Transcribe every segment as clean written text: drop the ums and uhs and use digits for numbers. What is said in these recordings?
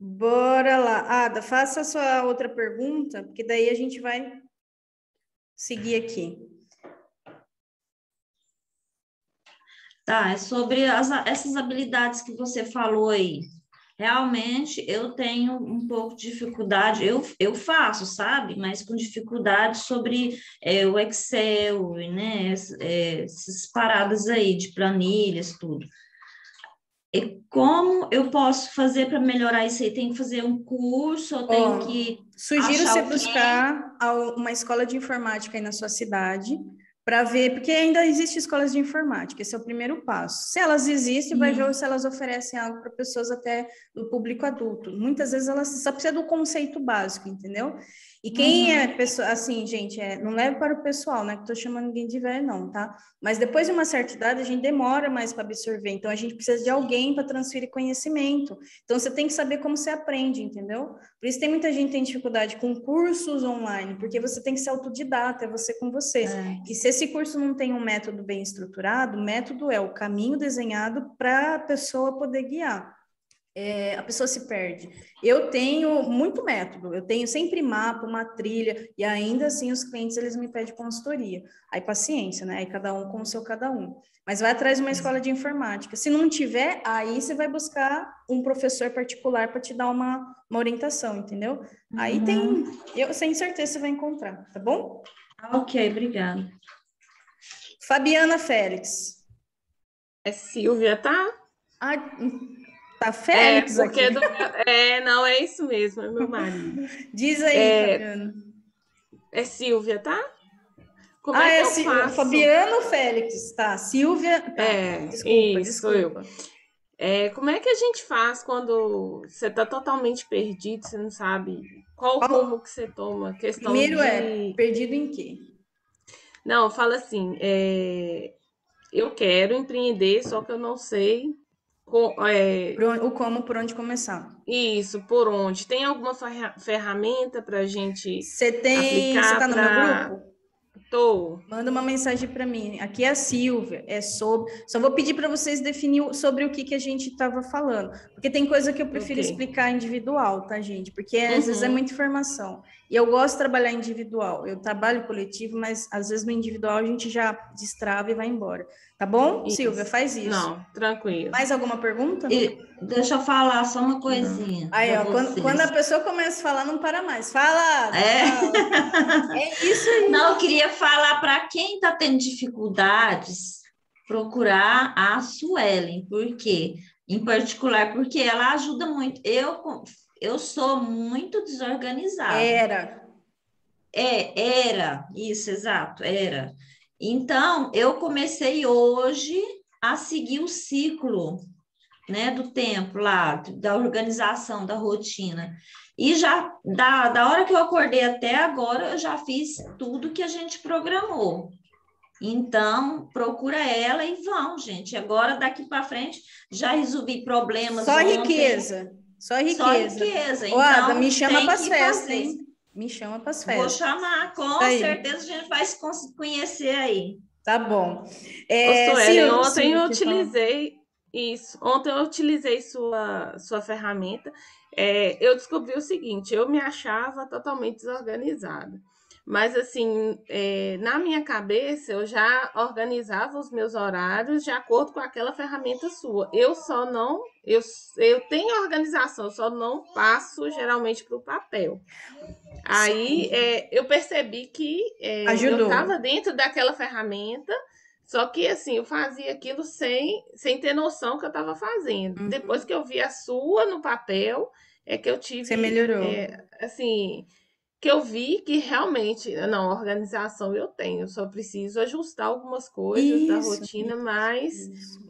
Bora lá. Ada, faça a sua outra pergunta, porque daí a gente vai seguir aqui. Tá, é sobre essas habilidades que você falou aí. Realmente, eu tenho um pouco de dificuldade, eu faço, sabe? Mas com dificuldade sobre o Excel, né? Essas paradas aí de planilhas, tudo. E como eu posso fazer para melhorar isso aí? Tem que fazer um curso ou tem que... Sugiro você buscar uma escola de informática aí na sua cidade... para ver, porque ainda existem escolas de informática, esse é o primeiro passo. Se elas existem, vai ver se elas oferecem algo para pessoas até do público adulto. Muitas vezes elas só precisam do conceito básico, entendeu? E quem é pessoa, assim, gente, não leve para o pessoal, né? Que estou chamando ninguém de velho, não, tá? Mas depois de uma certa idade, a gente demora mais para absorver, então a gente precisa de alguém para transferir conhecimento. Então você tem que saber como você aprende, entendeu? Por isso tem muita gente que tem dificuldade com cursos online, porque você tem que ser autodidata, é você com você. É. E se esse curso não tem um método bem estruturado, o método é o caminho desenhado para a pessoa poder guiar. A pessoa se perde. Eu tenho muito método, eu tenho sempre mapa, uma trilha, e ainda assim os clientes eles me pedem consultoria. Aí paciência, né? Aí cada um com o seu cada um. Mas vai atrás de uma escola de informática. Se não tiver, aí você vai buscar um professor particular para te dar uma orientação, entendeu? Aí eu sem certeza você vai encontrar, tá bom? Ok, obrigada. Fabiana Félix. É Silvia, tá? Ah, tá Félix porque aqui. Não, é isso mesmo, é meu marido. Diz aí, Fabiana. É Silvia, tá? Como é que eu faço? Fabiano Félix, tá? Silvia, tá. Desculpa. Como é que a gente faz quando você tá totalmente perdido, você não sabe qual rumo que você toma? Questão primeiro perdido em quê? Não, fala assim, eu quero empreender, só que eu não sei... por onde começar. Isso, por onde. Tem alguma ferramenta para a gente aplicar? Você está no meu grupo? Estou. Manda uma mensagem para mim. Aqui é a Silvia, Só vou pedir para vocês definir sobre o que a gente estava falando. Porque tem coisa que eu prefiro explicar individual, tá, gente? Porque às vezes é muita informação. E eu gosto de trabalhar individual. Eu trabalho coletivo, mas às vezes no individual a gente já destrava e vai embora. Tá bom, isso. Silvia? Faz isso. Não, tranquilo. Mais alguma pergunta? Deixa eu falar só uma coisinha. Aí, ó, quando a pessoa começa a falar, não para mais. Fala. É isso aí. Não, eu queria falar para quem está tendo dificuldades, procurar a Suellen. Por quê? Em particular, porque ela ajuda muito. Eu sou muito desorganizada. Era. Então, eu comecei hoje a seguir o ciclo, né, do tempo lá, da organização, da rotina. E já, da hora que eu acordei até agora, eu já fiz tudo que a gente programou. Então, procura ela e vão, gente. Agora, daqui para frente, já resolvi problemas. Só riqueza. Então, Ada, me chama para as festas, hein? Me chama para as festas. Vou chamar, com certeza a gente vai se conhecer aí. Tá bom. Ontem eu utilizei sua ferramenta. Eu descobri o seguinte, eu me achava totalmente desorganizada. Mas, assim, na minha cabeça, eu já organizava os meus horários de acordo com aquela ferramenta sua. Eu tenho organização, eu só não passo, geralmente, para o papel. Aí, eu percebi que eu estava dentro daquela ferramenta, só que, assim, eu fazia aquilo sem ter noção que eu estava fazendo. Uhum. Depois que eu vi a sua no papel, é que eu tive... Você melhorou. Que eu vi que realmente, não, organização eu tenho, só preciso ajustar algumas coisas da rotina,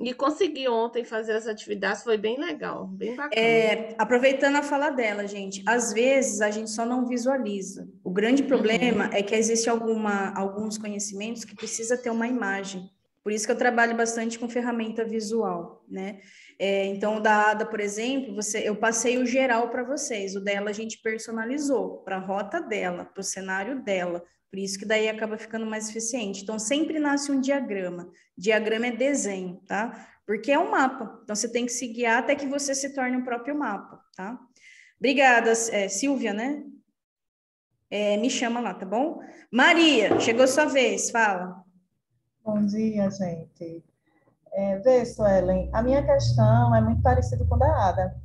e consegui ontem fazer as atividades, foi bem legal, bem bacana. Aproveitando a fala dela, gente, às vezes a gente só não visualiza. O grande problema é que existe alguns conhecimentos que precisa ter uma imagem. Por isso que eu trabalho bastante com ferramenta visual, né? Então, da Ada, por exemplo, eu passei o geral para vocês. O dela a gente personalizou para a rota dela, para o cenário dela. Por isso que daí acaba ficando mais eficiente. Então, sempre nasce um diagrama. Diagrama é desenho, tá? Porque é um mapa. Então, você tem que se guiar até que você se torne o próprio mapa, tá? Obrigada, Silvia, né? Me chama lá, tá bom? Maria, chegou sua vez, fala. Bom dia, gente. Vê, Suellen, a minha questão é muito parecida com a da Ada.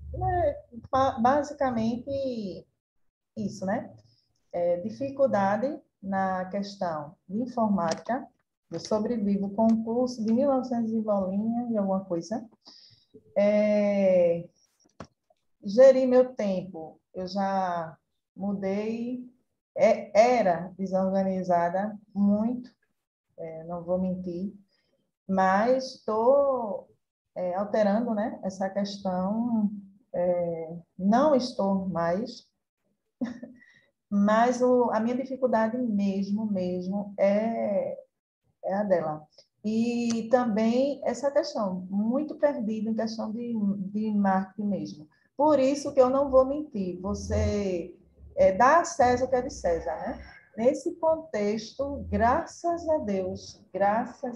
Basicamente, isso, né? Dificuldade na questão de informática. Eu sobrevivo com um curso de 1900 e bolinha e alguma coisa. Gerir meu tempo. Eu já mudei. Era desorganizada muito, não vou mentir, mas estou alterando, né, essa questão. Não estou mais, mas a minha dificuldade mesmo é a dela. E também essa questão, muito perdida em questão de marketing mesmo. Por isso que eu não vou mentir, você dá a César o que é de César, né? Nesse contexto, graças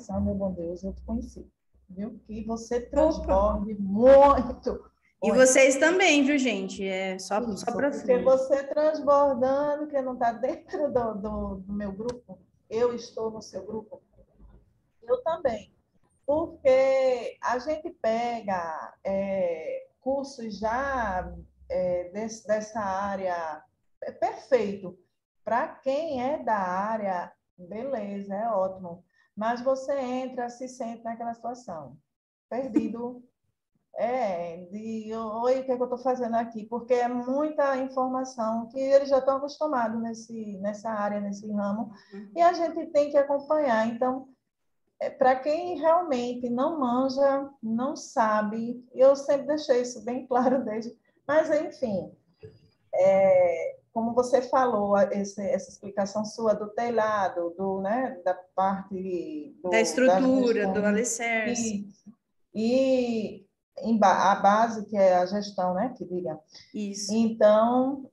ao meu bom Deus, eu te conheci. Viu? Que você transforme muito. E vocês também, viu, gente? Só para frente. Porque você transbordando, que não está dentro do meu grupo, eu estou no seu grupo. Eu também. Porque a gente pega cursos já dessa área, perfeito. Para quem é da área, beleza, é ótimo. Mas você entra, se sente naquela situação. Perdido. Oi, o que é que eu estou fazendo aqui? Porque é muita informação que eles já estão acostumados nessa área, nesse ramo. E a gente tem que acompanhar. Então, para quem realmente não manja, não sabe, eu sempre deixei isso bem claro desde... Mas, enfim, como você falou, essa explicação sua do telhado, né, da parte... da estrutura, do alicerce. E a base, que é a gestão, né, que diga. Isso. Então,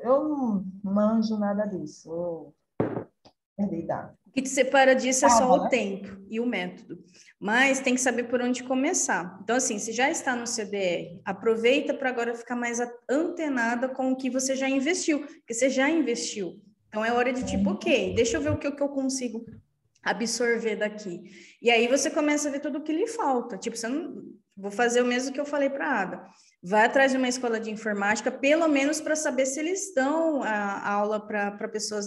eu não manjo nada disso. Perdida. O que te separa disso é só o tempo e o método, mas tem que saber por onde começar. Então, assim, se já está no CDR, aproveita para agora ficar mais antenada com o que você já investiu, porque você já investiu. Então, é hora de tipo, ok, deixa eu ver o que eu consigo absorver daqui. E aí você começa a ver tudo o que lhe falta. Tipo, você não... Vou fazer o mesmo que eu falei para a Ada. Vai atrás de uma escola de informática, pelo menos para saber se eles dão a aula para pessoas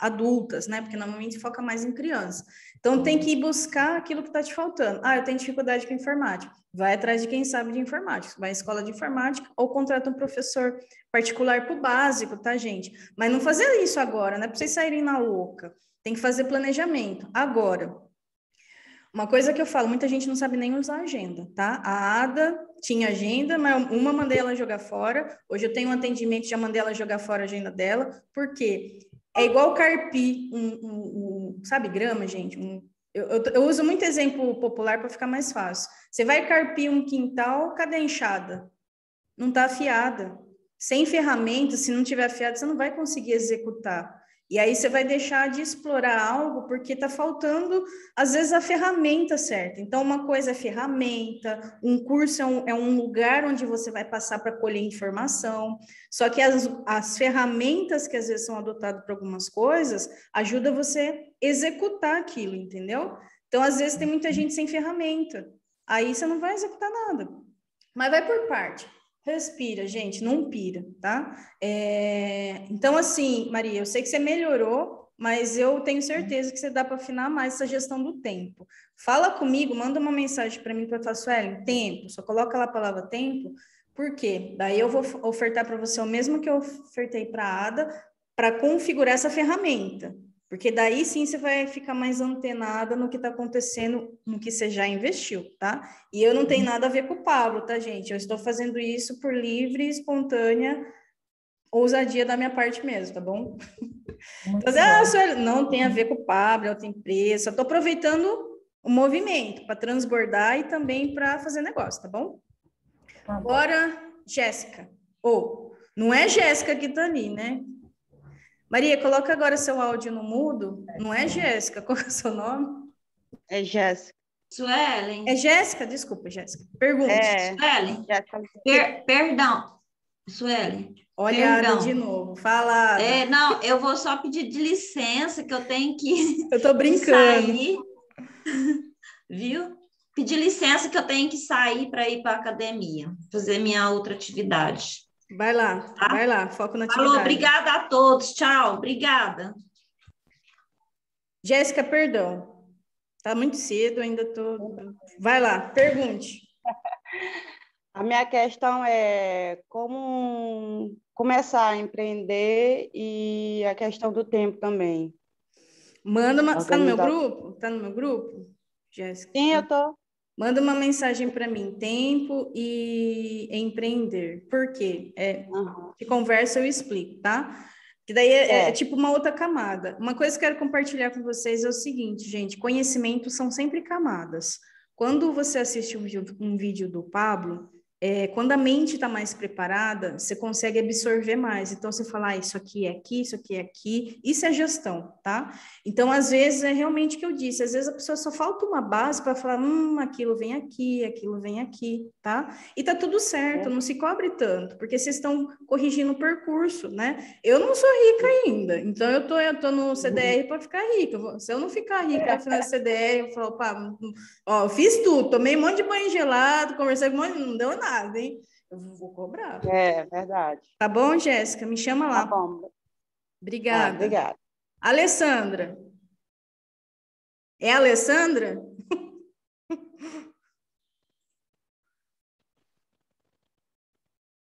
adultas, né? Porque normalmente foca mais em criança. Então, tem que ir buscar aquilo que está te faltando. Ah, eu tenho dificuldade com informática. Vai atrás de quem sabe de informática. Vai à escola de informática ou contrata um professor particular para o básico, tá, gente? Mas não fazer isso agora, não é para vocês saírem na louca. Tem que fazer planejamento agora. Uma coisa que eu falo, muita gente não sabe nem usar agenda, tá? A Ada tinha agenda, mas uma mandei ela jogar fora. Hoje eu tenho um atendimento, já mandei ela jogar fora a agenda dela. Por quê? É igual carpi, sabe, grama, gente? Eu uso muito exemplo popular para ficar mais fácil. Você vai carpir um quintal, cadê a enxada? Não está afiada. Sem ferramenta, se não tiver afiada, você não vai conseguir executar. E aí você vai deixar de explorar algo porque está faltando, às vezes, a ferramenta certa. Então, uma coisa é ferramenta, um curso é um lugar onde você vai passar para colher informação, só que as ferramentas que às vezes são adotadas para algumas coisas ajuda você a executar aquilo, entendeu? Então, às vezes, tem muita gente sem ferramenta. Aí você não vai executar nada. Mas vai por parte. Respira, gente, não pira, tá? Então, assim, Maria, eu sei que você melhorou, mas eu tenho certeza que você dá para afinar mais essa gestão do tempo. Fala comigo, manda uma mensagem para mim, para falar, Suellen, tempo, só coloca lá a palavra tempo, por quê? Daí eu vou ofertar para você o mesmo que eu ofertei para a Ada, para configurar essa ferramenta, porque daí sim você vai ficar mais antenada no que está acontecendo, no que você já investiu, tá? E eu não tenho nada a ver com o Pablo, tá, gente? Eu estou fazendo isso por livre, espontânea ousadia da minha parte mesmo, tá bom? Então, não tem a ver com o Pablo, eu tenho empresa, estou aproveitando o movimento para transbordar e também para fazer negócio, tá bom? Agora, Jéssica. Não é Jéssica que está ali, né? Maria, coloca agora seu áudio no mudo. Não é Jéssica, qual é o seu nome? É Jéssica. Suellen. É Jéssica? Desculpa, Jéssica. Pergunta. Suellen. Perdão. Suellen, olha Ada de novo, fala. É, não, eu vou só pedir de licença que eu tenho que. Eu tô brincando. Sair, viu? Pedir licença que eu tenho que sair para ir para a academia, fazer minha outra atividade. Vai lá, tá? Vai lá, foco na atividade. Falou, obrigada a todos, tchau, obrigada. Jéssica, perdão, tá muito cedo, ainda tô. Vai lá, pergunte. A minha questão é como começar a empreender e a questão do tempo também. Manda uma... Você tá no meu grupo? Tá no meu grupo, Jéssica? Sim, eu tô. Manda uma mensagem para mim, tempo e empreender. Por quê? É, de conversa eu explico, tá? Que daí é tipo uma outra camada. Uma coisa que eu quero compartilhar com vocês é o seguinte, gente, conhecimentos são sempre camadas. Quando você assiste um vídeo do Pablo... quando a mente está mais preparada, você consegue absorver mais. Então, você fala, isso aqui é aqui, isso aqui é aqui. Isso é gestão, tá? Então, às vezes, é realmente o que eu disse. Às vezes, a pessoa só falta uma base para falar, aquilo vem aqui, aquilo vem aqui, tá? E tá tudo certo, não se cobre tanto. Porque vocês estão corrigindo o percurso, né? Eu não sou rica ainda. Então, eu tô no CDR para ficar rica. Se eu não ficar rica no CDR, eu falo, opa, ó, fiz tudo. Tomei um monte de banho gelado, conversei com um monte, não deu nada. Hein? Eu vou cobrar. É verdade. Tá bom, Jéssica? Me chama lá. Tá bom. Obrigada. Ah, obrigada. Alessandra. É a Alessandra?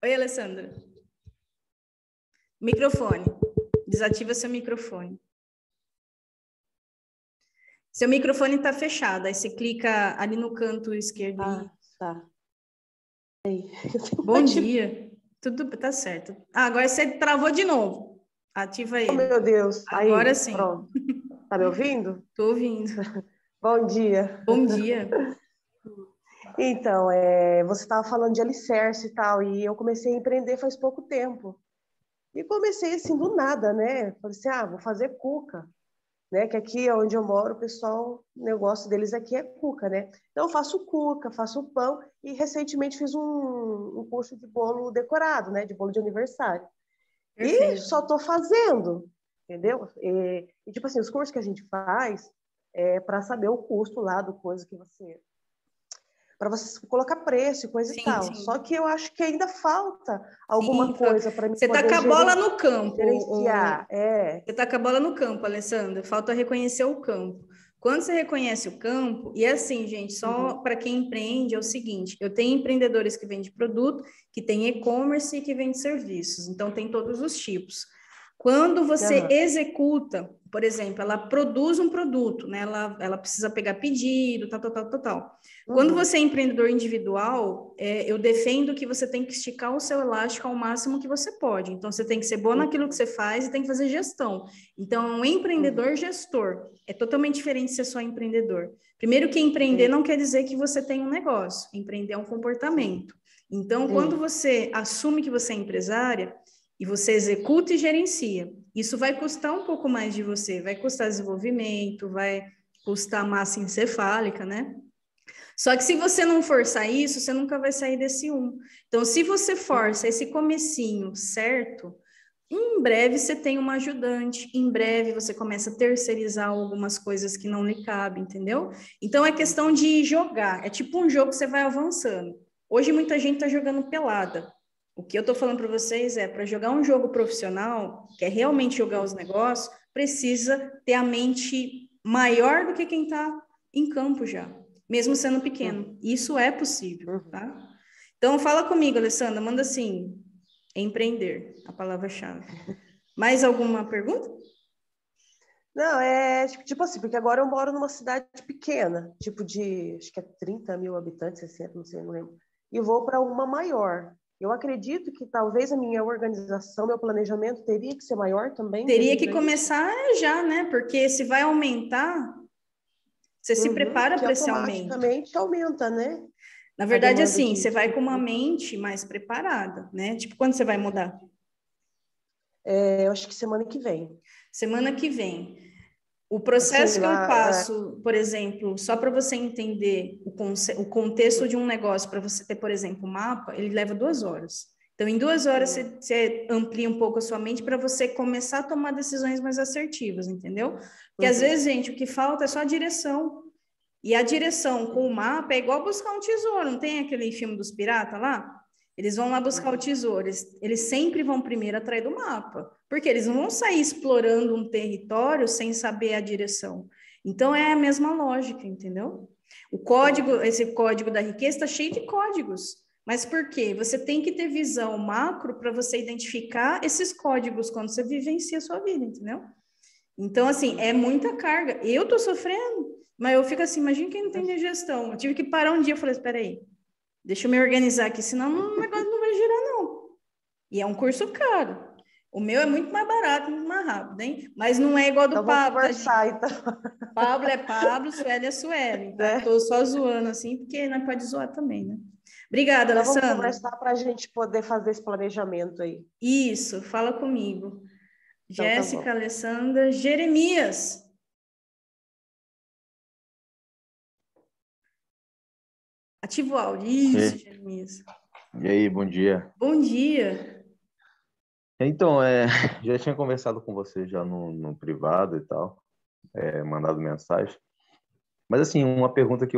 Oi, Alessandra. Microfone. Desativa seu microfone. Seu microfone tá fechado. Aí você clica ali no canto esquerdo. Ah, tá. Bom dia. Tudo tá certo. Ah, agora você travou de novo. Ativa aí. Oh, meu Deus. Agora aí, sim. Pronto. Tá me ouvindo? Tô ouvindo. Bom dia. Bom dia. Então, você estava falando de alicerce e tal, e eu comecei a empreender faz pouco tempo. E comecei assim, do nada, né? Falei assim, vou fazer cuca. Né? Que aqui onde eu moro, o pessoal, o negócio deles aqui é cuca, né? Então eu faço cuca, faço pão e recentemente fiz um curso de bolo decorado, né? De bolo de aniversário. Perfeito. E só tô fazendo, entendeu? E tipo assim, os cursos que a gente faz é para saber o custo lá do coisa que você... para você colocar preço e coisa e tal. Sim. Só que eu acho que ainda falta alguma coisa para mim. Você tá com a bola no campo. Você tá com a bola no campo, Alessandra. Falta reconhecer o campo. Quando você reconhece o campo, e assim, gente, só para quem empreende é o seguinte, eu tenho empreendedores que vendem produto, que tem e-commerce e que vendem serviços. Então, tem todos os tipos. Quando você executa, por exemplo, ela produz um produto, né? Ela precisa pegar pedido, tal. Quando você é empreendedor individual, eu defendo que você tem que esticar o seu elástico ao máximo que você pode. Então, você tem que ser bom naquilo que você faz e tem que fazer gestão. Então, um empreendedor gestor é totalmente diferente de ser só empreendedor. Primeiro que empreender não quer dizer que você tem um negócio. Empreender é um comportamento. Então, quando você assume que você é empresária, e você executa e gerencia. Isso vai custar um pouco mais de você, vai custar desenvolvimento, vai custar massa encefálica, né? Só que se você não forçar isso, você nunca vai sair desse um. Então, se você força esse comecinho certo, em breve você tem uma ajudante, em breve você começa a terceirizar algumas coisas que não lhe cabem, entendeu? Então, é questão de jogar. É tipo um jogo que você vai avançando. Hoje, muita gente está jogando pelada. O que eu estou falando para vocês é, para jogar um jogo profissional, que é realmente jogar os negócios, precisa ter a mente maior do que quem está em campo já, mesmo sendo pequeno. Isso é possível, tá? Então, fala comigo, Alessandra, manda assim, empreender, a palavra-chave. Mais alguma pergunta? Não, é tipo assim, porque agora eu moro numa cidade pequena, tipo de, acho que é 30 mil habitantes, 60, não sei, não lembro, e vou para uma maior. Eu acredito que talvez a minha organização, meu planejamento teria que ser maior também. Teria que começar já, né? Porque se vai aumentar, você se prepara para esse aumento. Automaticamente aumenta, né? Na verdade, assim, você vai com uma mente mais preparada, né? Tipo, quando você vai mudar? Eu acho que semana que vem. Semana que vem. O processo que eu passo, por exemplo, só para você entender o contexto de um negócio, para você ter, por exemplo, um mapa, ele leva 2 horas. Então, em 2 horas, você amplia um pouco a sua mente para você começar a tomar decisões mais assertivas, entendeu? Porque, às vezes, gente, o que falta é só a direção. E a direção com o mapa é igual buscar um tesouro. Não tem aquele filme dos piratas lá? Eles vão lá buscar o tesouro. Eles sempre vão primeiro atrás do mapa. Porque eles não vão sair explorando um território sem saber a direção. Então, é a mesma lógica, entendeu? O código, esse código da riqueza está cheio de códigos. Mas por quê? Você tem que ter visão macro para você identificar esses códigos quando você vivencia a sua vida, entendeu? Então, assim, é muita carga. Eu tô sofrendo, mas eu fico assim, imagina quem não tem digestão. Eu tive que parar um dia, eu falei, espera aí, deixa eu me organizar aqui, senão o negócio não vai girar, não. E é um curso caro. O meu é muito mais barato, muito mais rápido, hein? Mas não é igual do então, Pablo. Então. Pablo é Pablo, Suellen é Suellen. Então, é. Tô só zoando, assim, porque não pode zoar também, né? Obrigada, então, Alessandra. Vamos conversar para a gente poder fazer esse planejamento aí. Isso, fala comigo. Então, Jéssica, tá, Alessandra, Jeremias. Ativa o áudio. Isso, Jeremias. E aí, bom dia. Bom dia. Então, já tinha conversado com você já no privado e tal, mandado mensagem. Mas, assim, uma pergunta que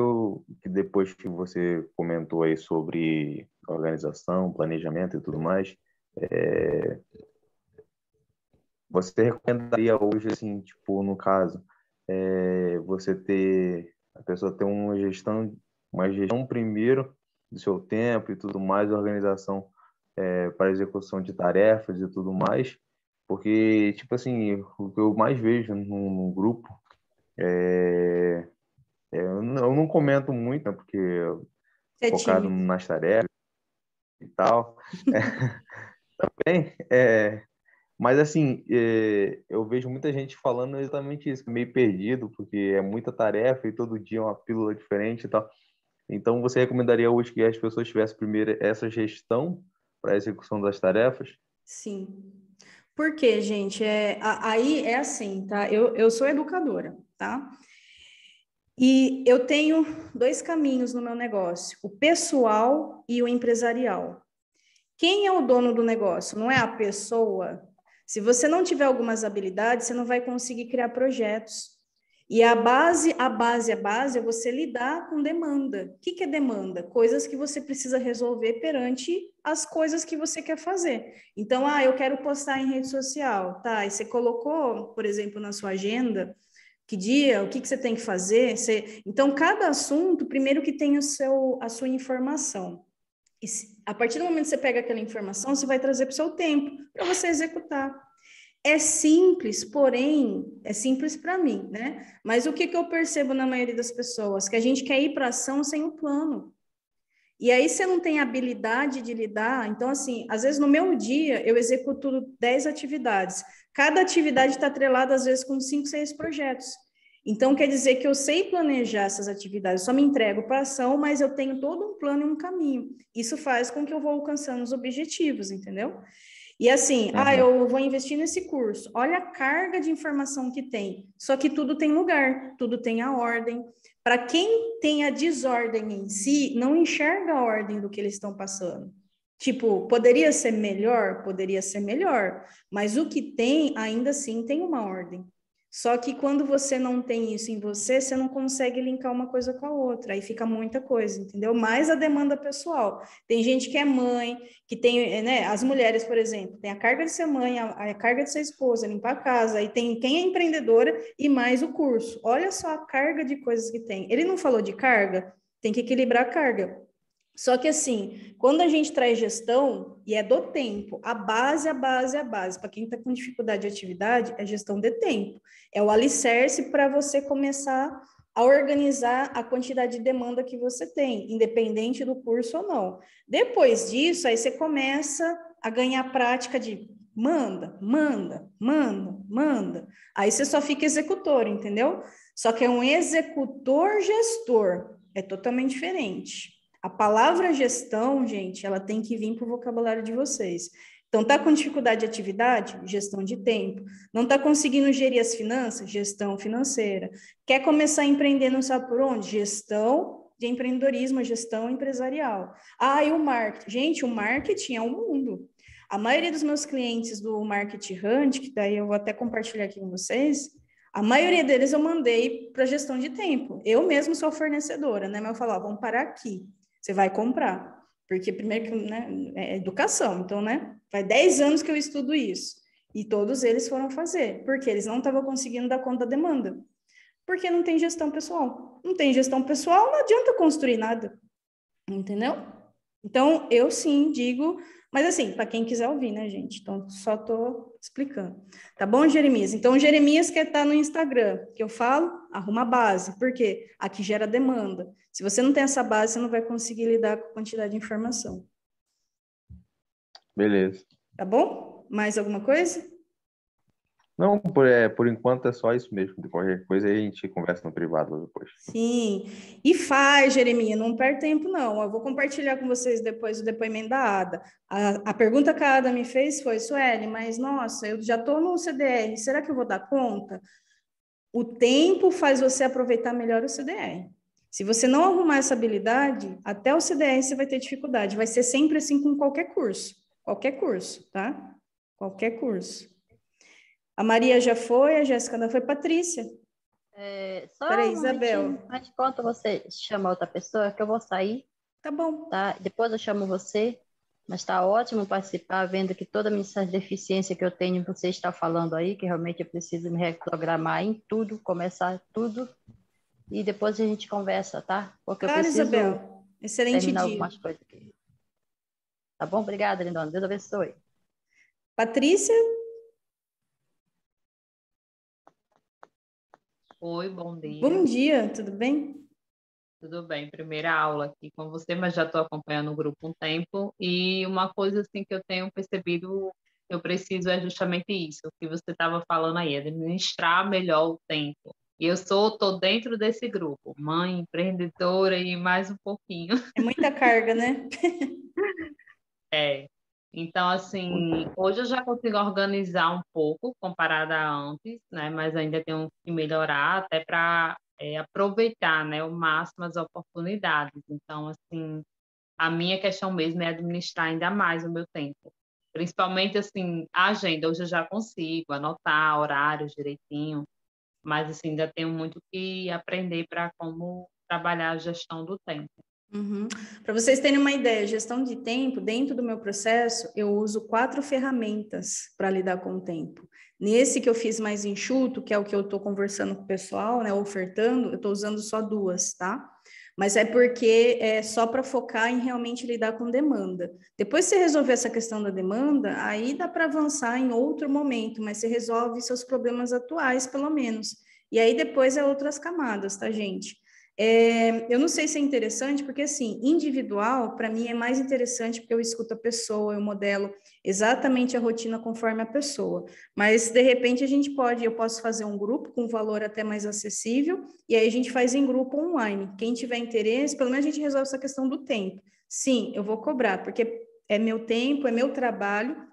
depois que você comentou aí sobre organização, planejamento e tudo mais, você recomendaria hoje, assim, tipo, no caso, a pessoa ter uma gestão primeiro do seu tempo e tudo mais, organização para execução de tarefas e tudo mais, porque, tipo assim, o que eu mais vejo no grupo eu não comento muito, né, porque é focado nas tarefas e tal. Também. Mas, assim, eu vejo muita gente falando exatamente isso, meio perdido, porque é muita tarefa e todo dia é uma pílula diferente e tal. Então, você recomendaria hoje que as pessoas tivessem primeiro essa gestão para a execução das tarefas? Sim. Porque, gente, aí é assim, tá? Eu sou educadora, tá? E eu tenho 2 caminhos no meu negócio, o pessoal e o empresarial. Quem é o dono do negócio? Não é a pessoa. Se você não tiver algumas habilidades, você não vai conseguir criar projetos. E a base é você lidar com demanda. O que é demanda? Coisas que você precisa resolver perante as coisas que você quer fazer. Então, eu quero postar em rede social, tá? E você colocou, por exemplo, na sua agenda... Que dia, o que você tem que fazer? Então, cada assunto, primeiro que tem a sua informação. E a partir do momento que você pega aquela informação, você vai trazer para o seu tempo, para você executar. É simples, porém, é simples para mim, né? Mas o que eu percebo na maioria das pessoas? Que a gente quer ir para a ação sem o plano. E aí você não tem habilidade de lidar. Então, assim, às vezes no meu dia eu executo 10 atividades. Cada atividade está atrelada, às vezes, com 5, 6 projetos. Então, quer dizer que eu sei planejar essas atividades. Eu só me entrego para a ação, mas eu tenho todo um plano e um caminho. Isso faz com que eu vou alcançando os objetivos, entendeu? E assim, eu vou investir nesse curso. Olha a carga de informação que tem. Só que tudo tem lugar, tudo tem a ordem. Para quem tem a desordem em si, não enxerga a ordem do que eles estão passando. Tipo, poderia ser melhor, mas o que tem, ainda assim, tem uma ordem. Só que quando você não tem isso em você, você não consegue linkar uma coisa com a outra, aí fica muita coisa, entendeu? Mais a demanda pessoal. Tem gente que é mãe, que tem, né, as mulheres, por exemplo, tem a carga de ser mãe, a carga de ser esposa, limpar a casa, aí tem quem é empreendedora e mais o curso. Olha só a carga de coisas que tem. Ele não falou de carga, tem que equilibrar a carga. Só que assim, quando a gente traz gestão, e é do tempo, a base. Para quem está com dificuldade de atividade, é gestão de tempo. É o alicerce para você começar a organizar a quantidade de demanda que você tem, independente do curso ou não. Depois disso, aí você começa a ganhar prática de manda. Aí você só fica executor, entendeu? Só que é um executor-gestor, é totalmente diferente. A palavra gestão, gente, ela tem que vir para o vocabulário de vocês. Então, está com dificuldade de atividade? Gestão de tempo. Não está conseguindo gerir as finanças? Gestão financeira. Quer começar a empreender, não sabe por onde? Gestão de empreendedorismo, a gestão empresarial. Ah, e o marketing. Gente, o marketing é um mundo. A maioria dos meus clientes do Market Hunt, que daí eu vou até compartilhar aqui com vocês, a maioria deles eu mandei para gestão de tempo. Eu mesmo sou fornecedora, né? Mas eu falo, ó, vamos parar aqui, você vai comprar. Porque primeiro, né, é educação, então, né? Faz 10 anos que eu estudo isso. E todos eles foram fazer, porque eles não estavam conseguindo dar conta da demanda. Porque não tem gestão pessoal. Não tem gestão pessoal, não adianta construir nada. Entendeu? Então, eu sim digo... Mas assim, para quem quiser ouvir, né, gente? Então, só estou explicando. Tá bom, Jeremias? Então, o Jeremias quer estar no Instagram, que eu falo, arruma a base. Por quê? Aqui gera demanda. Se você não tem essa base, você não vai conseguir lidar com a quantidade de informação. Beleza. Tá bom? Mais alguma coisa? Não, por enquanto é só isso mesmo. De qualquer coisa aí a gente conversa no privado depois. Sim. E faz, Jeremias, não perde tempo não. Eu vou compartilhar com vocês depois o depoimento da Ada. A pergunta que a Ada me fez foi, Suellen, mas nossa, eu já estou no CDR, será que eu vou dar conta? O tempo faz você aproveitar melhor o CDR. Se você não arrumar essa habilidade, até o CDR você vai ter dificuldade. Vai ser sempre assim com qualquer curso. Qualquer curso, tá? Qualquer curso. A Maria já foi, a Jéssica não foi, Patrícia. Só peraí, Isabel. Mas enquanto você chama outra pessoa, que eu vou sair. Tá bom. Tá? Depois eu chamo você, mas tá ótimo participar, vendo que toda a minha deficiência que eu tenho, você está falando aí, que realmente eu preciso me reprogramar em tudo, começar tudo, e depois a gente conversa, tá? Porque claro, eu preciso Isabel. Excelente terminar dia. Algumas coisas aqui. Tá bom? Obrigada, lindona. Deus abençoe. Patrícia? Oi, bom dia. Bom dia, tudo bem? Tudo bem, primeira aula aqui com você, mas já estou acompanhando o grupo um tempo e uma coisa assim que eu tenho percebido que eu preciso é justamente isso, que você estava falando aí, administrar melhor o tempo. E eu estou dentro desse grupo, mãe, empreendedora e mais um pouquinho. É muita carga, né? É. Então, assim, hoje eu já consigo organizar um pouco, comparada a antes, né? Mas ainda tenho que melhorar até para aproveitar, né, o máximo as oportunidades. Então, assim, a minha questão mesmo é administrar ainda mais o meu tempo. Principalmente, assim, a agenda. Hoje eu já consigo anotar horários direitinho, mas, assim, ainda tenho muito que aprender para como trabalhar a gestão do tempo. Uhum. Para vocês terem uma ideia, gestão de tempo, dentro do meu processo, eu uso 4 ferramentas para lidar com o tempo. Nesse que eu fiz mais enxuto, que é o que eu estou conversando com o pessoal, né, ofertando, eu estou usando só 2, tá? Mas é porque é só para focar em realmente lidar com demanda. Depois que você resolver essa questão da demanda, aí dá para avançar em outro momento, mas você resolve seus problemas atuais, pelo menos. E aí depois é outras camadas, tá, gente? Eu não sei se é interessante, porque assim, individual, para mim é mais interessante porque eu escuto a pessoa, eu modelo exatamente a rotina conforme a pessoa, mas de repente a gente pode, eu posso fazer um grupo com valor até mais acessível, e aí a gente faz em grupo online, quem tiver interesse, pelo menos a gente resolve essa questão do tempo. Sim, eu vou cobrar, porque é meu tempo, é meu trabalho,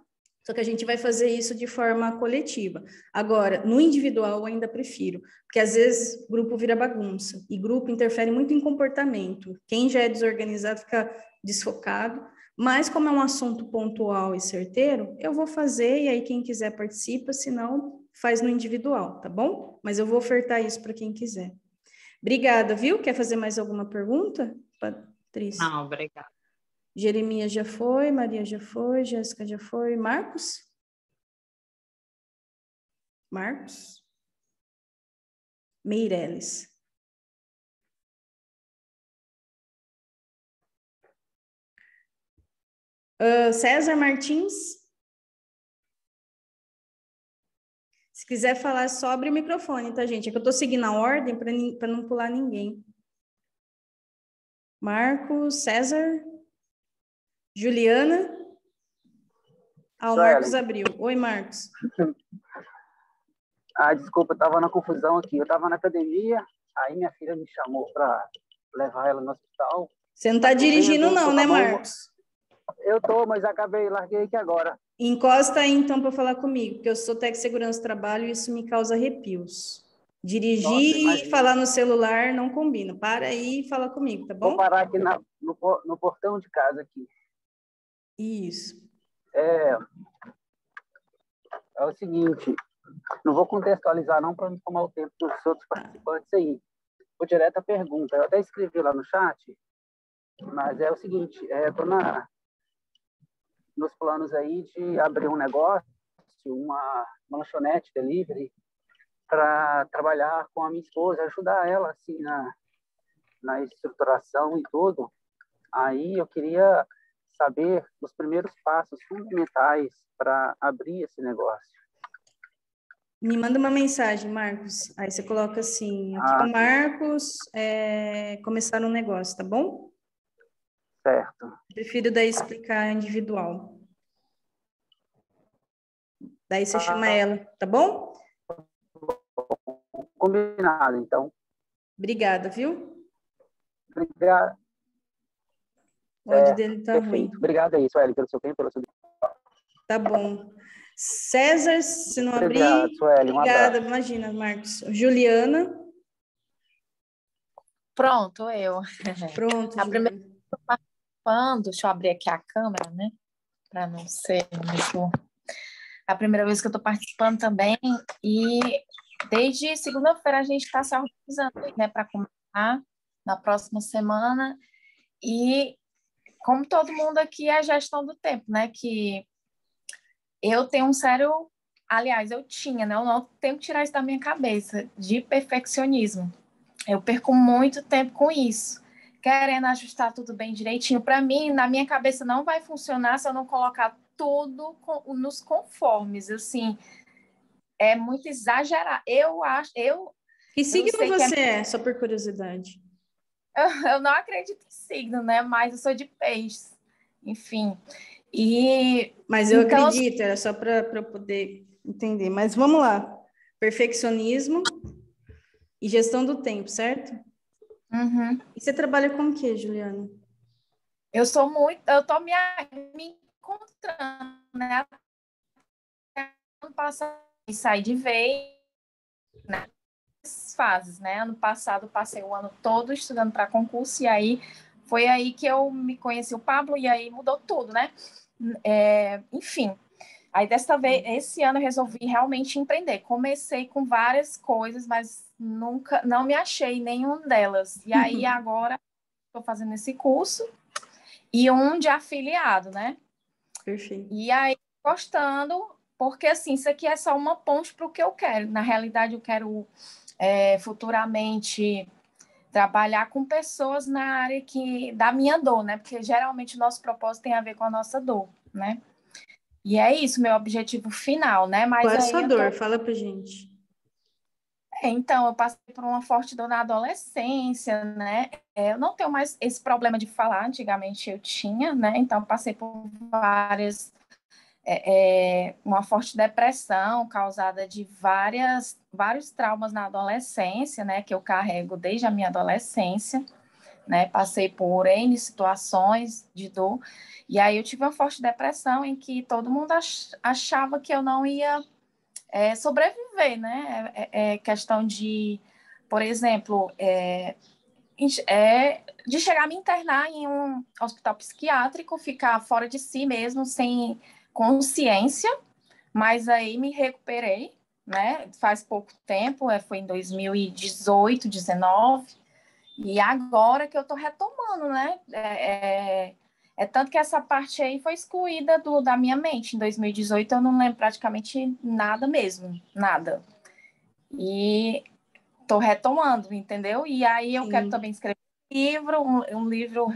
só que a gente vai fazer isso de forma coletiva. Agora, no individual eu ainda prefiro, porque às vezes grupo vira bagunça, e grupo interfere muito em comportamento. Quem já é desorganizado fica desfocado, mas como é um assunto pontual e certeiro, eu vou fazer, e aí quem quiser participa, se não, faz no individual, tá bom? Mas eu vou ofertar isso para quem quiser. Obrigada, viu? Quer fazer mais alguma pergunta, Patrícia? Não, obrigada. Jeremias já foi, Maria já foi, Jéssica já foi. Marcos? Marcos? Meireles. César Martins? Se quiser falar, só abre o microfone, tá, gente? É que eu estou seguindo a ordem para não pular ninguém. Marcos, César... Juliana? Ah, o Marcos abriu. Oi, Marcos. Ah, desculpa, eu estava na confusão aqui. Eu estava na academia, aí minha filha me chamou para levar ela no hospital. Você não está dirigindo não, né, Marcos? Eu estou, mas acabei, larguei aqui agora. Encosta aí, então, para falar comigo, porque eu sou técnica de segurança do trabalho e isso me causa arrepios. Dirigir e falar no celular não combina. Para aí e fala comigo, tá bom? Vou parar aqui no portão de casa aqui. Isso. É o seguinte, não vou contextualizar não para não tomar o tempo dos outros participantes aí. Vou direto à pergunta. Eu até escrevi lá no chat, mas é o seguinte, estou nos planos aí de abrir um negócio, uma lanchonete delivery, para trabalhar com a minha esposa, ajudar ela assim na estruturação e tudo. Aí eu queria saber os primeiros passos fundamentais para abrir esse negócio. Me manda uma mensagem, Marcos. Aí você coloca assim, aqui com o Marcos, começar um negócio, tá bom? Certo. Eu prefiro daí explicar individual. Daí você chama ela, tá bom? Combinado, então. Obrigada, viu? Obrigado. O áudio dele tá ruim. Obrigado aí, Suellen, pelo seu tempo, Tá bom. César, se não abrir... Obrigado, Suellen. Obrigada, imagina, Marcos. Juliana. Pronto, eu. Pronto. A primeira participando, deixa eu abrir aqui a câmera, né? Para não ser... A primeira vez que eu estou participando também e... Desde segunda-feira a gente está se organizando, né, para começar na próxima semana. E como todo mundo aqui é a gestão do tempo, né? Que eu tenho um sério, aliás, eu tinha, né? Eu não tenho que tirar isso da minha cabeça, de perfeccionismo. Eu perco muito tempo com isso, querendo ajustar tudo bem direitinho. Para mim, na minha cabeça não vai funcionar se eu não colocar tudo nos conformes, assim. É muito exagerado. Eu acho... Que signo você é, só por curiosidade? Eu não acredito em signo, né? Mas eu sou de peixes. Enfim. Mas eu então... acredito, era só para eu poder entender. Mas vamos lá. Perfeccionismo e gestão do tempo, certo? Uhum. E você trabalha com o quê, Juliana? Eu sou muito... Eu estou me encontrando, né? Ano passado. E saí de vez nas fases, né? Ano passado passei o ano todo estudando para concurso e aí foi aí que eu me conheci o Pablo e aí mudou tudo, né? Enfim, aí dessa vez, esse ano eu resolvi realmente empreender. Comecei com várias coisas, mas nunca, não me achei em nenhuma delas. E aí agora estou fazendo esse curso e um de afiliado, né? Perfeito. E aí gostando... Porque, assim, isso aqui é só uma ponte para o que eu quero. Na realidade, eu quero futuramente trabalhar com pessoas na área da minha dor, né? Porque, geralmente, o nosso propósito tem a ver com a nossa dor, né? E é isso, meu objetivo final, né? Mas qual é a sua dor? Fala pra gente. Então, eu passei por uma forte dor na adolescência, né? Eu não tenho mais esse problema de falar. Antigamente, eu tinha, né? Então, eu passei por várias... uma forte depressão causada de vários traumas na adolescência, né, que eu carrego desde a minha adolescência, né, passei por N situações de dor, e aí eu tive uma forte depressão em que todo mundo achava que eu não ia sobreviver, né, questão de, por exemplo, de chegar a me internar em um hospital psiquiátrico, ficar fora de si mesmo, sem consciência, mas aí me recuperei, né? Faz pouco tempo, foi em 2018, 19, e agora que eu tô retomando, né? Tanto que essa parte aí foi excluída da minha mente. Em 2018 eu não lembro praticamente nada mesmo, nada. E tô retomando, entendeu? E aí eu quero também escrever um livro, um livro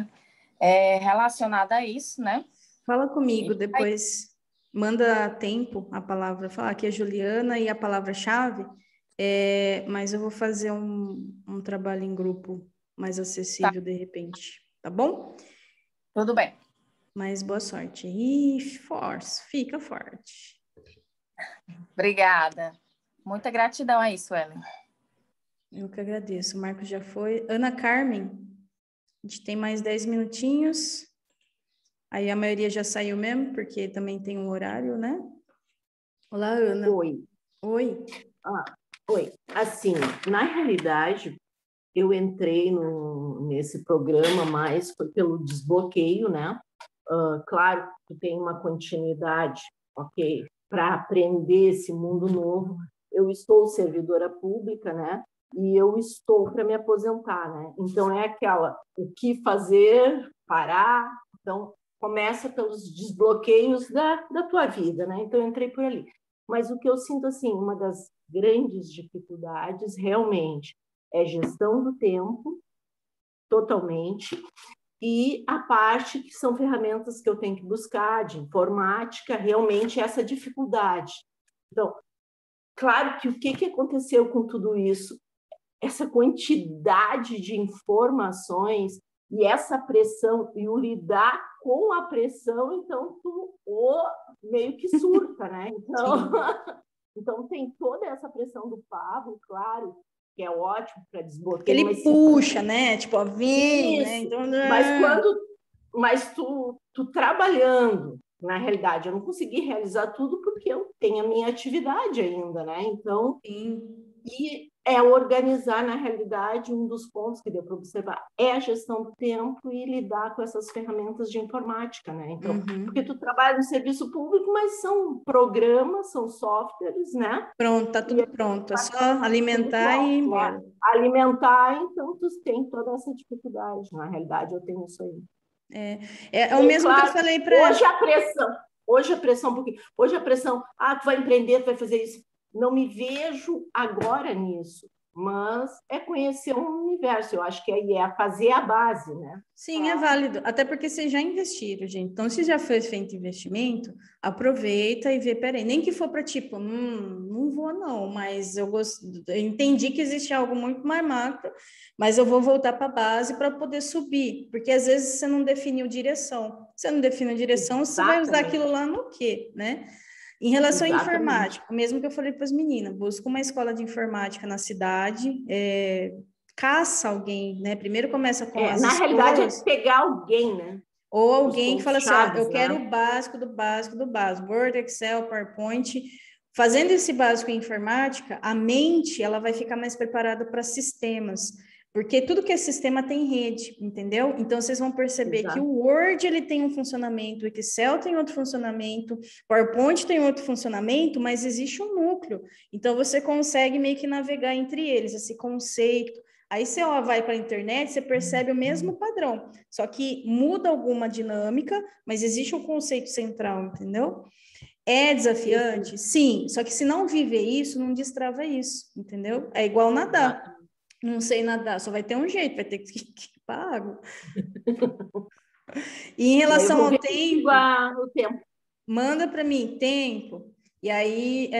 relacionado a isso, né? Fala comigo, depois manda tempo a palavra, falar aqui é Juliana e a palavra-chave, mas eu vou fazer um trabalho em grupo mais acessível de repente, tá bom? Tudo bem. Mas boa sorte e fica forte. Obrigada. Muita gratidão aí, Suellen. Eu que agradeço, o Marcos já foi. Ana Carmen, a gente tem mais 10 minutinhos. Aí a maioria já saiu mesmo, porque também tem um horário, né? Olá, Ana. Oi. Oi. Oi. Assim, na realidade, eu entrei nesse programa mais pelo desbloqueio, né? Claro que tem uma continuidade, ok? Para aprender esse mundo novo. Eu estou servidora pública, né? E eu estou para me aposentar, né? Então, é aquela, o que fazer, parar. Então, começa pelos desbloqueios da tua vida, né? Então, eu entrei por ali. Mas o que eu sinto, assim, uma das grandes dificuldades, realmente, é gestão do tempo, totalmente, e a parte que são ferramentas que eu tenho que buscar, de informática, realmente, essa dificuldade. Então, claro que o que aconteceu com tudo isso? Essa quantidade de informações e essa pressão, e o lidar com a pressão, então tu meio que surta, né? Então, então tem toda essa pressão do Pablo, claro, que é ótimo para desbloquear. Ele puxa, né? Tipo, vem, né? Então, mas tu trabalhando, na realidade, eu não consegui realizar tudo porque eu tenho a minha atividade ainda, né? Então, e é organizar, na realidade, um dos pontos que deu para observar é a gestão do tempo e lidar com essas ferramentas de informática, né? Então, porque tu trabalha no serviço público, mas são programas, são softwares, né? Pronto, tá tudo pronto, é só alimentar e ir embora. Alimentar, então, tu tem toda essa dificuldade. Na realidade, eu tenho isso aí. É o mesmo que eu falei para... Hoje a pressão, tu vai empreender, tu vai fazer isso. Não me vejo agora nisso, mas é conhecer um universo. Eu acho que aí é fazer a base, né? Sim, é válido. Até porque vocês já investiram, gente. Então, se já foi feito investimento, aproveita e vê, peraí, nem que for para tipo, não vou não, mas eu entendi que existe algo muito mais macro, mas eu vou voltar para a base para poder subir, porque às vezes você não definiu direção. Você não definiu direção, exatamente. Você vai usar aquilo lá no quê, né? Em relação à informática, mesmo que eu falei para as meninas, busca uma escola de informática na cidade, caça alguém, né? Primeiro começa com as escolas. Na realidade, é pegar alguém, né? Ou alguém que fala assim, eu quero o básico do básico do básico, Word, Excel, PowerPoint. Fazendo esse básico em informática, a mente ela vai ficar mais preparada para sistemas. Porque tudo que é sistema tem rede, entendeu? Então, vocês vão perceber que o Word ele tem um funcionamento, o Excel tem outro funcionamento, o PowerPoint tem outro funcionamento, mas existe um núcleo. Então, você consegue meio que navegar entre eles, esse conceito. Aí, você vai para a internet, você percebe o mesmo padrão. Só que muda alguma dinâmica, mas existe um conceito central, entendeu? É desafiante? Sim. Só que se não viver isso, não destrava isso, entendeu? É igual nadar. Não sei nadar, só vai ter um jeito, vai ter que pagar. E em relação ao tempo, manda para mim tempo, e aí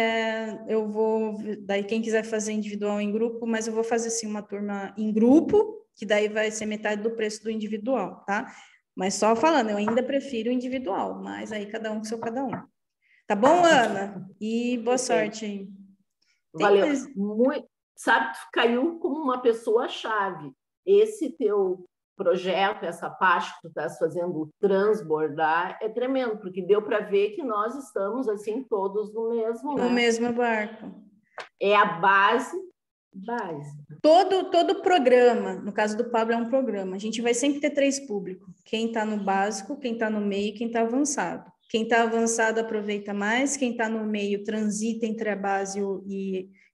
eu vou, daí quem quiser fazer individual em grupo, mas eu vou fazer assim uma turma em grupo, que daí vai ser metade do preço do individual, tá? Mas só falando, eu ainda prefiro o individual, mas aí cada um com seu cada um. Tá bom, Ana? E boa sorte aí. Valeu. Muito. Sabe, tu caiu como uma pessoa-chave. Esse teu projeto, essa parte que tu estás fazendo transbordar, é tremendo, porque deu para ver que nós estamos, assim, todos no mesmo... No mesmo barco. É a base. Todo programa, no caso do Pablo, é um programa. A gente vai sempre ter 3 públicos. Quem está no básico, quem está no meio e quem está avançado. Quem está avançado aproveita mais, quem está no meio transita entre a base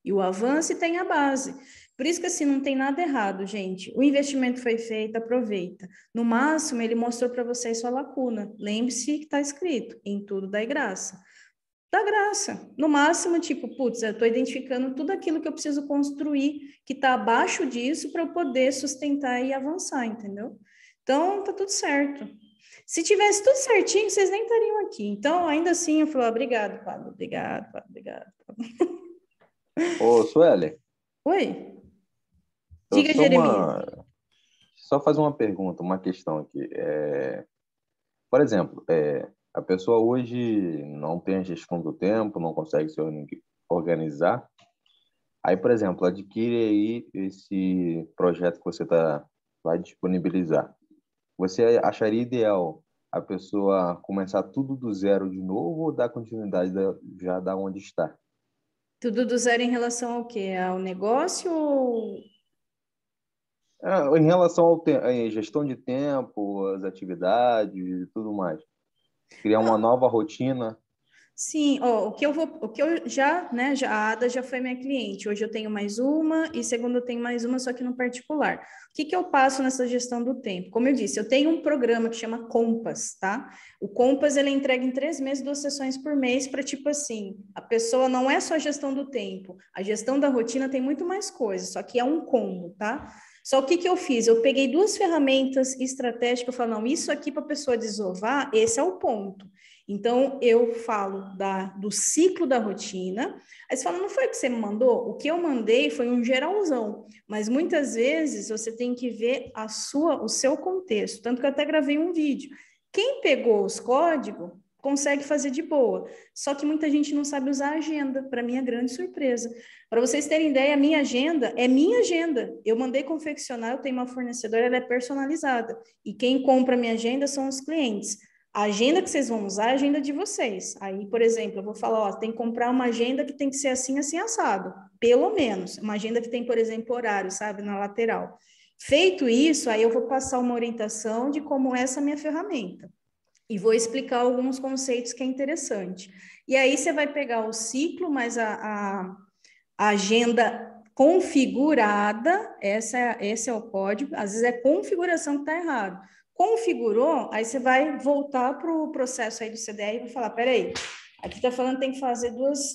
e o avanço, e tem a base. Por isso que, assim, não tem nada errado, gente. O investimento foi feito, aproveita. No máximo, ele mostrou para vocês sua lacuna. Lembre-se que está escrito, em tudo dai graça. Dá graça. No máximo, tipo, putz, eu estou identificando tudo aquilo que eu preciso construir, que está abaixo disso, para eu poder sustentar e avançar, entendeu? Então, tá tudo certo. Se tivesse tudo certinho, vocês nem estariam aqui. Então, ainda assim, eu falo, obrigado, Pablo, obrigado, Pablo, obrigado, Pablo. Ô, Suellen. Oi. Diga, Jeremias. Só fazer uma pergunta, uma questão aqui. Por exemplo, a pessoa hoje não tem gestão do tempo, não consegue se organizar. Aí, por exemplo, adquire aí esse projeto que você vai disponibilizar. Você acharia ideal a pessoa começar tudo do zero de novo ou dar continuidade já da onde está? Tudo do zero em relação ao quê? Ao negócio ou... em relação ao gestão de tempo, as atividades e tudo mais. Criar uma nova rotina. Sim, a Ada já foi minha cliente. Hoje eu tenho mais uma e segunda eu tenho mais uma, só que no particular. O que que eu passo nessa gestão do tempo? Como eu disse, eu tenho um programa que chama Compass, tá? O Compass, ele entrega em 3 meses, 2 sessões por mês para, tipo assim, a pessoa não é só gestão do tempo. A gestão da rotina tem muito mais coisas, só que é um combo, tá? Só o que que eu fiz? Eu peguei 2 ferramentas estratégicas, eu falo, não, isso aqui para a pessoa desovar, esse é o ponto. Então, eu falo do ciclo da rotina. Aí você fala, não foi o que você me mandou? O que eu mandei foi um geralzão. Mas muitas vezes você tem que ver o seu contexto. Tanto que eu até gravei um vídeo. Quem pegou os códigos consegue fazer de boa. Só que muita gente não sabe usar a agenda, para minha grande surpresa. Para vocês terem ideia, a minha agenda é minha agenda. Eu mandei confeccionar, eu tenho uma fornecedora, ela é personalizada. E quem compra minha agenda são os clientes. A agenda que vocês vão usar é a agenda de vocês. Aí, por exemplo, eu vou falar, tem que comprar uma agenda que tem que ser assim, assim, assado. Pelo menos. Uma agenda que tem, por exemplo, horário, sabe? Na lateral. Feito isso, aí eu vou passar uma orientação de como é essa minha ferramenta. E vou explicar alguns conceitos que é interessante. E aí você vai pegar o ciclo, mas a agenda configurada, esse é o código. Às vezes é configuração que está errado. Configurou, aí você vai voltar para o processo aí do CDR e vai falar, peraí, aqui está falando que tem que fazer duas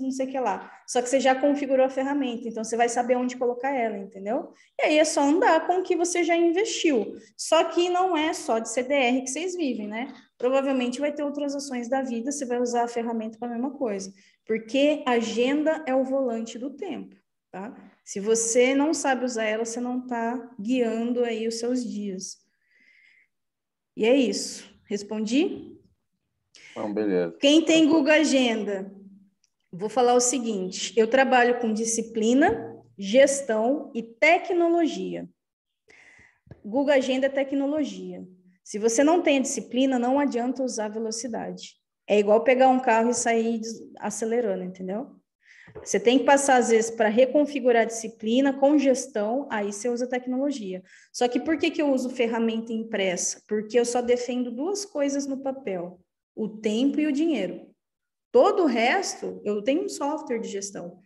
não sei o que lá. Só que você já configurou a ferramenta, então você vai saber onde colocar ela, entendeu? E aí é só andar com o que você já investiu. Só que não é só de CDR que vocês vivem, né? Provavelmente vai ter outras ações da vida, você vai usar a ferramenta para a mesma coisa. Porque a agenda é o volante do tempo, tá? Se você não sabe usar ela, você não está guiando aí os seus dias. E é isso. Respondi? Bom, beleza. Quem tem Google Agenda? Vou falar o seguinte. Eu trabalho com disciplina, gestão e tecnologia. Google Agenda é tecnologia. Se você não tem a disciplina, não adianta usar velocidade. É igual pegar um carro e sair acelerando, entendeu? Você tem que passar, às vezes, para reconfigurar a disciplina com gestão, aí você usa tecnologia. Só que por que que eu uso ferramenta impressa? Porque eu só defendo 2 coisas no papel, o tempo e o dinheiro. Todo o resto, eu tenho um software de gestão,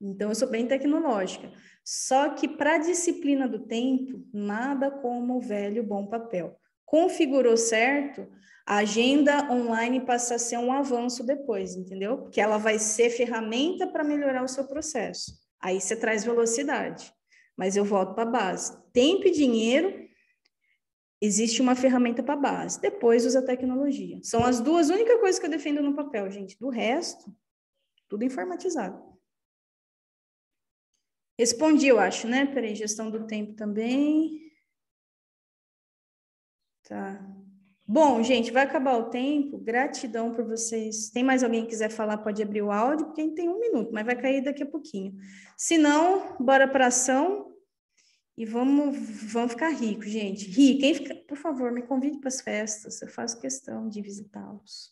então eu sou bem tecnológica. Só que para a disciplina do tempo, nada como o velho bom papel. Configurou certo, a agenda online passa a ser um avanço depois, entendeu? Porque ela vai ser ferramenta para melhorar o seu processo. Aí você traz velocidade. Mas eu volto para a base. Tempo e dinheiro, existe uma ferramenta para a base. Depois usa a tecnologia. São as 2 únicas coisas que eu defendo no papel, gente. Do resto, tudo informatizado. Respondi, eu acho, né? Peraí, gestão do tempo também... Tá. Bom, gente, vai acabar o tempo. Gratidão por vocês. Tem mais alguém que quiser falar, pode abrir o áudio, porque a gente tem 1 minuto, mas vai cair daqui a pouquinho. Se não, bora para ação e vamos ficar ricos, gente. Quem fica, por favor, me convide para as festas. Eu faço questão de visitá-los.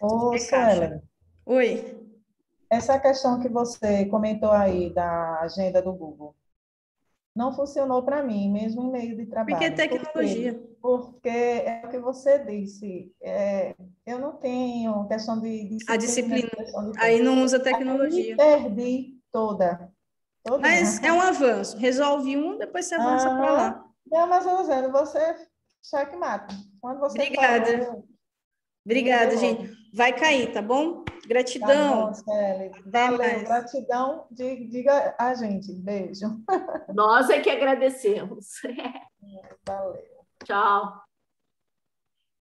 Ô, Suellen. Oi. Essa questão que você comentou aí da agenda do Google. Não funcionou para mim, mesmo em meio de trabalho. Porque é tecnologia. Porque é o que você disse. Eu não tenho questão de disciplina. A disciplina. Aí não usa tecnologia. Aí perdi toda. Mas é um avanço. Resolve um, depois você avança para lá. Não, mas eu usando, você checkmate. Quando você Obrigada, gente. Vai cair, tá bom? Gratidão. Tá bom, valeu, gratidão. Diga a gente. Beijo. Nós é que agradecemos. Valeu. Tchau.